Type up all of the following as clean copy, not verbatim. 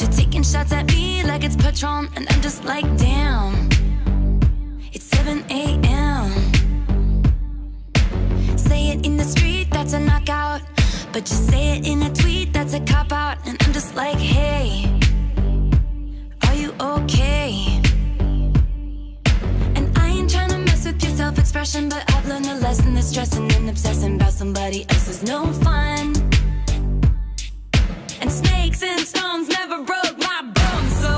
You're taking shots at me like it's Patron, and I'm just like, damn. It's 7 a.m. Say it in the street, that's a knockout, but you say it in a tweet, that's a cop-out. And I'm just like, hey, are you okay? And I ain't trying to mess with your self-expression, but I've learned a lesson that stressing and obsessing about somebody else is no fun. And snakes and stones never broke my bones, so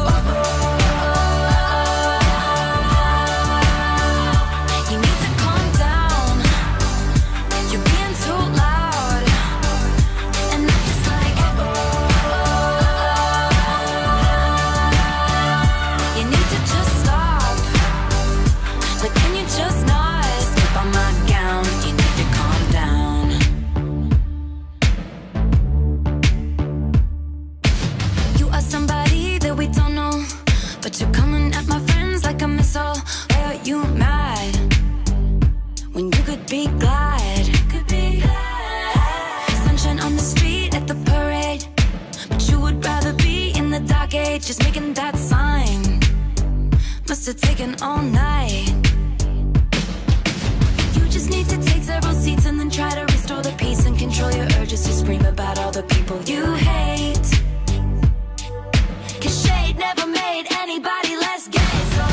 you need to calm down. You're being too loud. And I'm just like, you need to just stop. Like, can you just not slip on my gown? You need to calm down. Somebody that we don't know, but you're coming at my friends like a missile. Why are you mad when you could be glad? Sunshine on the street at the parade, but you would rather be in the dark age. Just making that sign must have taken all night. You just need to take several seats and then try to restore the peace and control your urges to scream about all the people you hate. Never made anybody less gay, so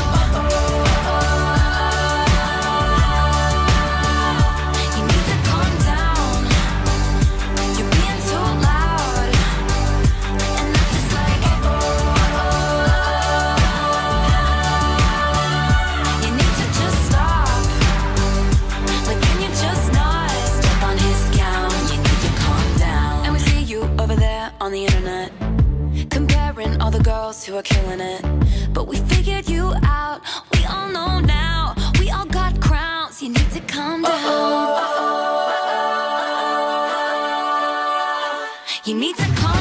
you need to calm down. You're being too loud. And I'm just like, you need to just stop. Like, can you just not step on his gown? You need to calm down. And we see you over there on the internet, comparing all the girls who are killing it. But we figured you out, we all know now. We all got crowns, you need to calm down. You need to calm down.